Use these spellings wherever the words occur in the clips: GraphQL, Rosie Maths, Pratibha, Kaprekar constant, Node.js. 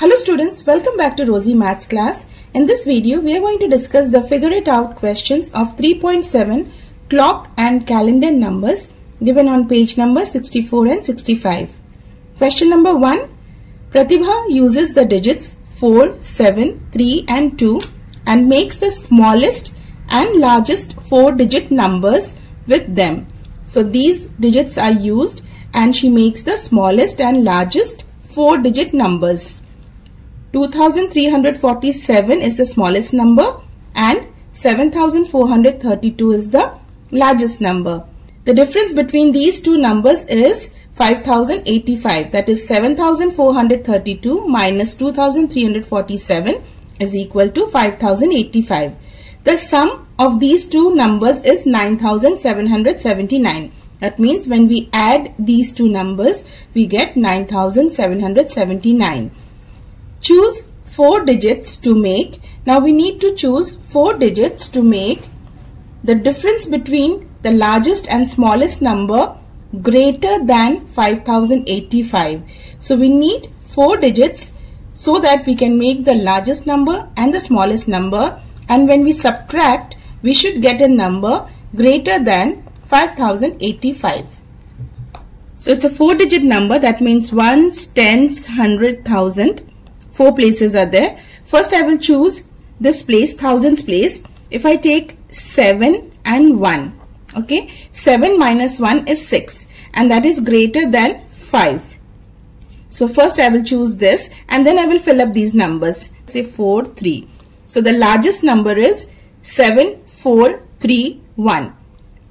Hello students, welcome back to Rosie Maths class. In this video, we are going to discuss the figure it out questions of 3.7 clock and calendar numbers given on page number 64 and 65. Question number 1. Pratibha uses the digits 4, 7, 3 and 2 and makes the smallest and largest 4-digit numbers with them. So these digits are used and she makes the smallest and largest 4-digit numbers. 2347 is the smallest number and 7432 is the largest number. The difference between these two numbers is 5085, that is 7432 minus 2347 is equal to 5085. The sum of these two numbers is 9779. That means when we add these two numbers, we get 9779. Choose 4 digits to make. Now we need to choose 4 digits to make the difference between the largest and smallest number greater than 5085. So we need 4 digits so that we can make the largest number and the smallest number, and when we subtract we should get a number greater than 5085. So it's a 4-digit number, that means ones, tens, hundred, thousand. 4 places are there. First I will choose this place, thousands place. If I take 7 and 1, okay, 7 minus 1 is 6 and that is greater than 5. So first I will choose this and then I will fill up these numbers, say 4, 3. So the largest number is 7, 4, 3, 1.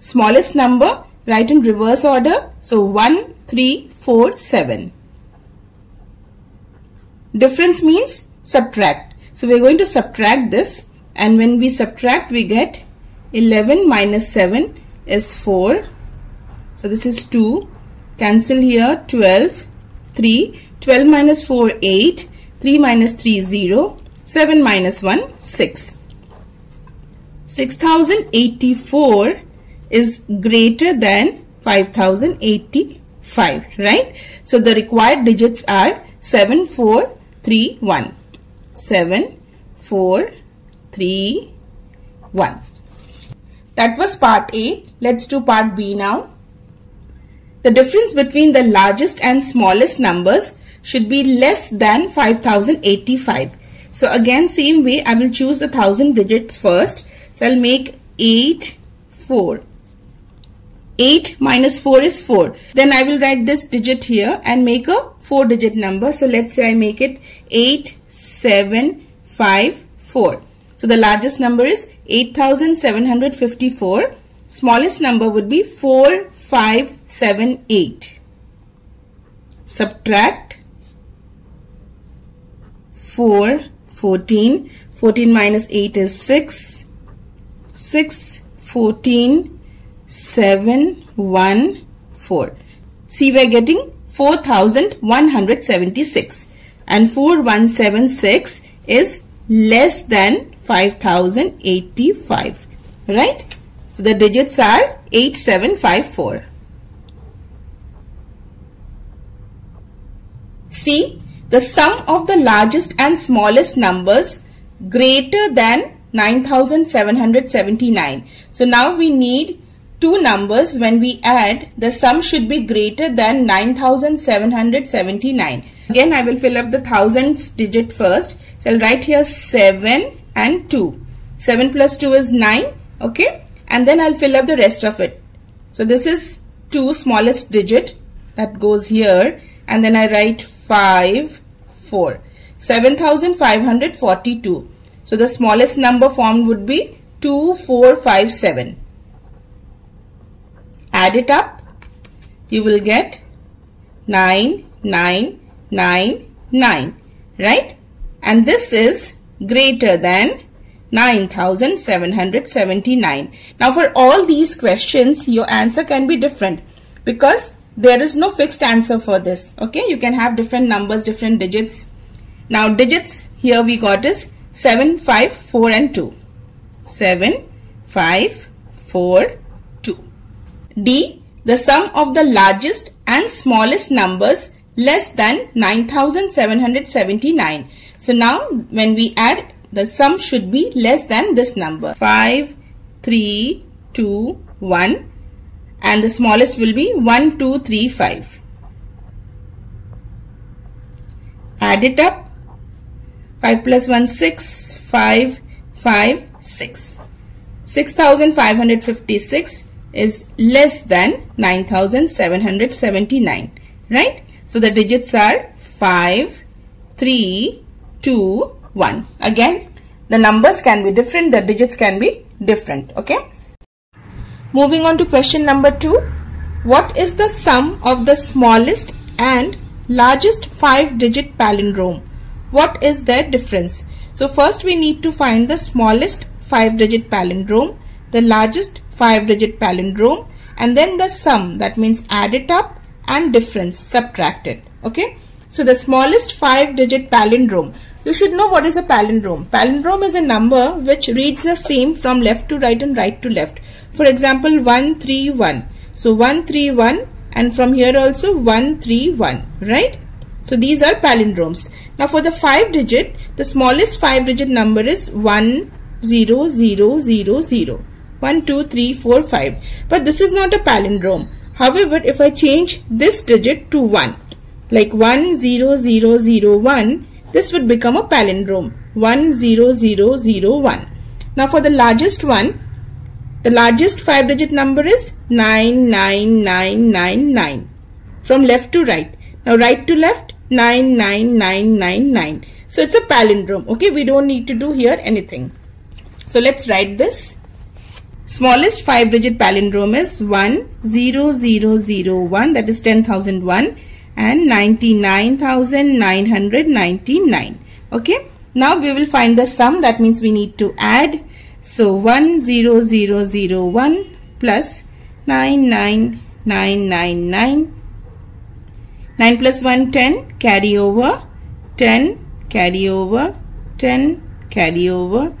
Smallest number, write in reverse order, so 1, 3, 4, 7. Difference means subtract. So we are going to subtract this, and when we subtract we get 11 minus 7 is 4. So this is 2. Cancel here, 12, 3. 12 minus 4, 8. 3 minus 3, 0. 7 minus 1, 6. 6084 is greater than 5085, right? So the required digits are 7, 4, 3, 1. 7, 4, 3, 1. That was part A. Let's do part B now. The difference between the largest and smallest numbers should be less than 5085. So again, same way, I will choose the thousand digits first. So I'll make 8, 4. 8 minus 4 is 4. Then I will write this digit here and make a 4-digit number. So let's say I make it 8754. So the largest number is 8754. Smallest number would be 4578. Subtract 4, 14. 14 minus 8 is 6. 6, 14. 714. See, we are getting 4176, and 4176 is less than 5085, right? So the digits are 8754. See, the sum of the largest and smallest numbers greater than 9779. So now we need two numbers. When we add, the sum should be greater than 9779. Again, I will fill up the thousands digit first. So I'll write here 7 and 2. 7 plus 2 is 9. Okay. And then I'll fill up the rest of it. So this is 2, smallest digit. That goes here. And then I write 5, 4. 7542. So the smallest number formed would be 2457. Add it up, you will get 9999, right? And this is greater than 9779. Now for all these questions, your answer can be different because there is no fixed answer for this, okay? You can have different numbers, different digits. Now digits here we got is 7, 5, 4 and 2. 7, 5, 4. D. The sum of the largest and smallest numbers less than 9,779. So now when we add, the sum should be less than this number. 5, 3, 2, 1. And the smallest will be 1, 2, 3, 5. Add it up. 5 plus 1, 6, 5, 5, 6. 6,556 is less than 9,779. Right? So the digits are 5, 3, 2, 1. Again, the numbers can be different, the digits can be different. Okay. Moving on to question number 2. What is the sum of the smallest and largest 5-digit palindrome? What is their difference? So first we need to find the smallest 5-digit palindrome, the largest 5-digit palindrome, and then the sum, that means add it up, and difference, subtract it. Okay. So the smallest 5-digit palindrome. You should know what is a palindrome. Palindrome is a number which reads the same from left to right and right to left. For example, 131. So 131, and from here also 131. Right? So these are palindromes. Now for the 5-digit, the smallest 5-digit number is 10000. 1, 2, 3, 4, 5. But this is not a palindrome. However, if I change this digit to 1, like 10001, this would become a palindrome, 10001. Now for the largest one, the largest 5-digit number is 99999. From left to right. Now right to left, 99999. So it's a palindrome. Okay, we don't need to do here anything. So let's write this. Smallest 5-digit palindrome is 10001, that is 10,001, and 99,999. Okay, now we will find the sum, that means we need to add. So 10001 plus 99999. 9 plus 1, 10, carry over, 10, carry over, 10, carry over,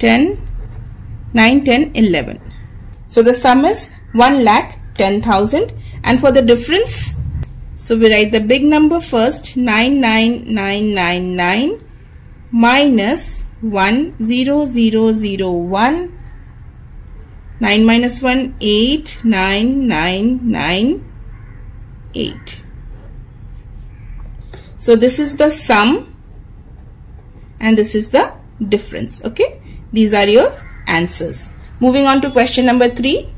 10, 9, 10, 11. So the sum is 1,10,000, and for the difference, so we write the big number first, 99999 minus 10001. 9 minus 1, 8, 9998. So this is the sum and this is the difference. Okay, these are your answers. Moving on to question number 3.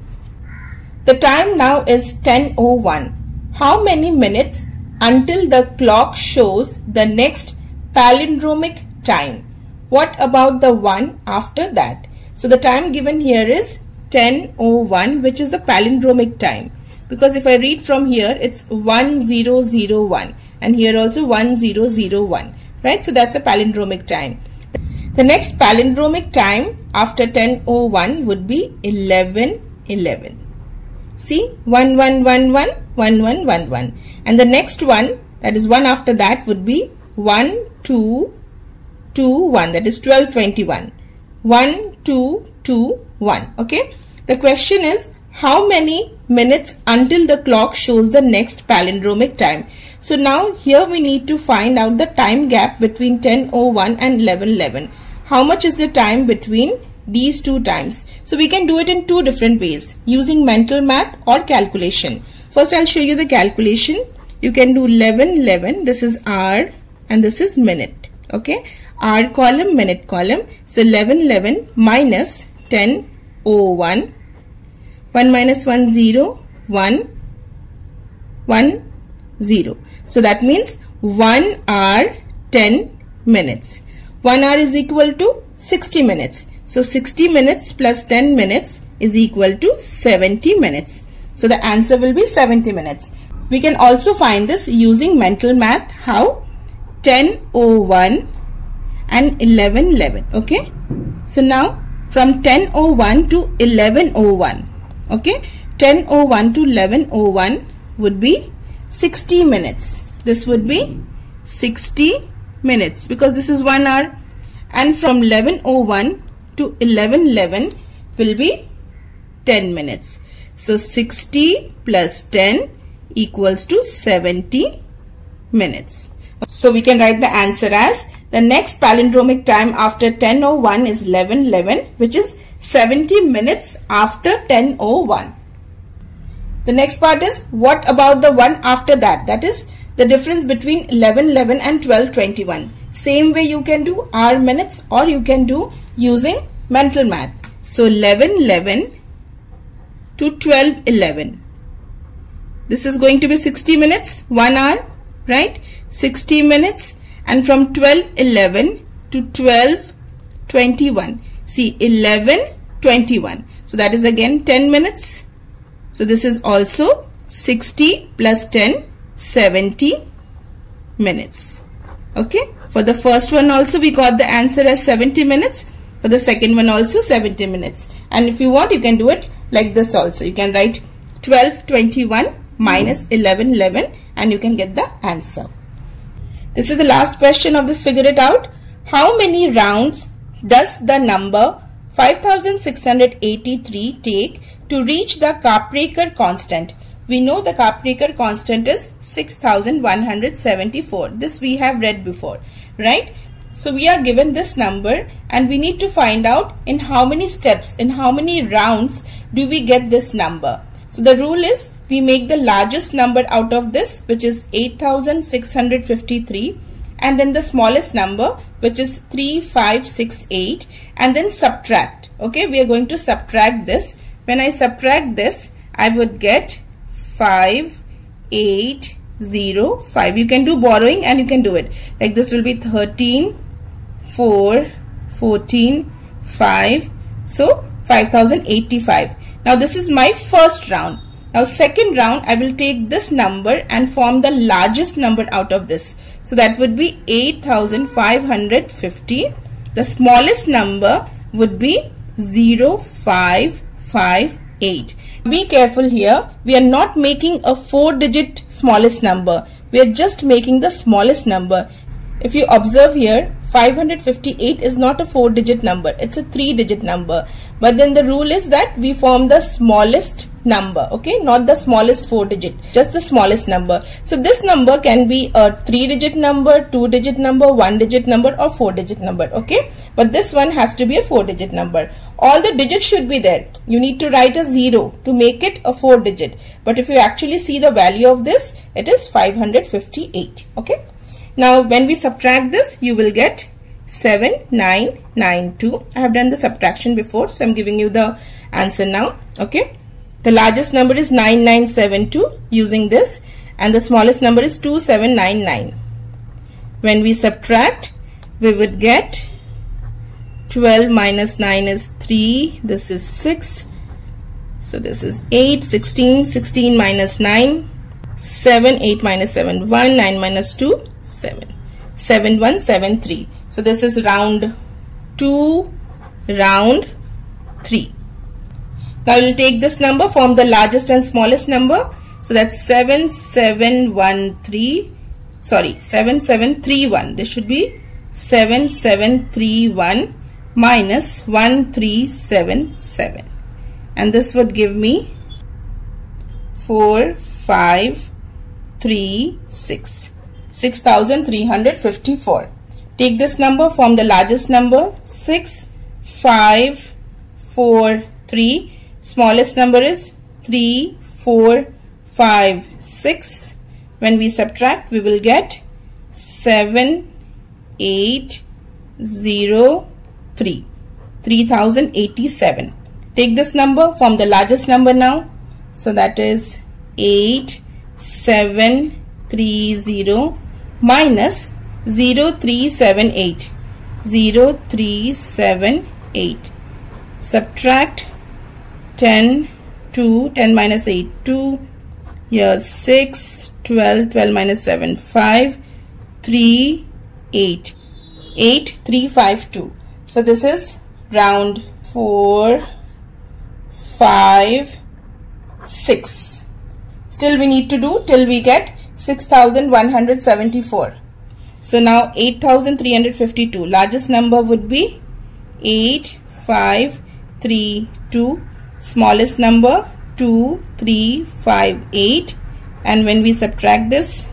The time now is 10:01. How many minutes until the clock shows the next palindromic time? What about the one after that? So the time given here is 10:01, which is a palindromic time, because if I read from here, it's 1001, and here also 1001, right? So that's a palindromic time. The next palindromic time after 10:01 would be 11:11. See, 1111, 1111, and the next one, that is one after that, would be 1221, that is 1221. 1221. Okay. The question is, how many minutes until the clock shows the next palindromic time? So now here we need to find out the time gap between 10:01 and 11:11. How much is the time between these two times? So we can do it in two different ways, using mental math or calculation. First, I'll show you the calculation. You can do 11:11. This is hour and this is minute. Okay, hour column, minute column. So 11:11 minus 10:01. 1 minus 1, 0, 1, 1, 0. So that means 1 hour 10 minutes. 1 hour is equal to 60 minutes. So 60 minutes plus 10 minutes is equal to 70 minutes. So the answer will be 70 minutes. We can also find this using mental math. How? 10:01 and 11:11. Okay. So now from 10:01 to 11:01. Okay. 10:01 to 11:01 would be 60 minutes. This would be 60 minutes because this is 1 hour. And from 11:01 to 11:11 will be 10 minutes. So 60 plus 10 equals to 70 minutes. So we can write the answer as the next palindromic time after 10:01 is 11:11, which is 70 minutes after 10:01. The next part is, what about the one after that? That is the difference between 11:11 and 12:21. Same way you can do our minutes, or you can do using mental math. So 11:11 to 12:11. This is going to be 60 minutes, 1 hour, right? 60 minutes, and from 12:11 to 12:21. See, 11:21. So that is again 10 minutes. So this is also 60 plus 10, 70 minutes. Okay. For the first one also we got the answer as 70 minutes. For the second one also 70 minutes. And if you want, you can do it like this also. You can write 12:21 minus 11:11 and you can get the answer. This is the last question of this figure it out. How many rounds does the number 5683 take to reach the Kaprekar constant? We know the Kaprekar constant is 6174. This we have read before, right? So we are given this number and we need to find out in how many steps, in how many rounds do we get this number. So the rule is, we make the largest number out of this, which is 8653, and then the smallest number, which is 3568, and then subtract. Okay, we are going to subtract this. When I subtract this, I would get 5805. You can do borrowing and you can do it like this. Will be 13, 4, 14, 5, so 5085. Now this is my first round. Now second round, I will take this number and form the largest number out of this. So that would be 8550. The smallest number would be 0558. Be careful here. We are not making a 4-digit smallest number. We are just making the smallest number. If you observe here, 558 is not a 4-digit number. It's a 3-digit number. But then the rule is that we form the smallest number. Okay, not the smallest 4-digit, just the smallest number. So this number can be a 3-digit number, 2-digit number, 1-digit number, or 4-digit number. Okay, but this one has to be a 4-digit number. All the digits should be there. You need to write a 0 to make it a 4-digit. But if you actually see the value of this, it is 558. Okay. Now when we subtract this, you will get 7992. I have done the subtraction before, so I'm giving you the answer now. Okay. The largest number is 9972 using this, and the smallest number is 2799. When we subtract, we would get 12 minus 9 is 3. This is 6. So this is 8, 16, 16 minus 9. 7, 8 minus 7, 1, 9 minus 2, 7, 7, 1, 7, 3. So this is round 2, round 3. Now we will take this number, form the largest and smallest number. So that's 7713, sorry, 7731. This should be 7731 minus 1377. And this would give me 4, 5, 3, 6, 6354. Take this number, form the largest number, 6, 5, 4, 3. Smallest number is 3, 4, 5, 6. When we subtract, we will get 7, 8, 0, 3, 3087. Take this number, form the largest number now. So that is 8730 minus 0378. 0378. Subtract 10, 2, 10 minus 8, 2, here 6, 12, 12 minus 7, 5, 3, 8, 8, 3, 5, 2. So this is round 4, 5, 6. Still we need to do till we get 6174. So now 8352. Largest number would be 8532. Smallest number 2, 3, 5, 8, and when we subtract this,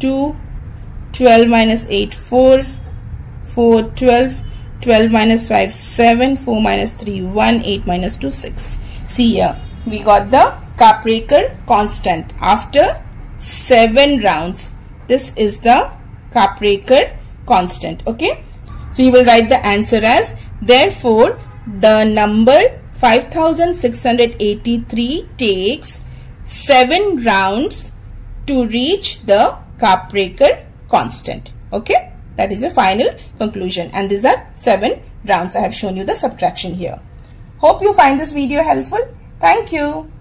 2, 12 minus 8, 4. 4, 12. 12 minus 5, 7. 4 minus 3, 1. 8 minus 2, 6. See here, we got the Kaprekar constant after 7 rounds. This is the Kaprekar constant. Okay. So you will write the answer as, therefore, the number 5683 takes 7 rounds to reach the Kaprekar constant. Okay, that is the final conclusion, and these are 7 rounds. I have shown you the subtraction here. Hope you find this video helpful. Thank you.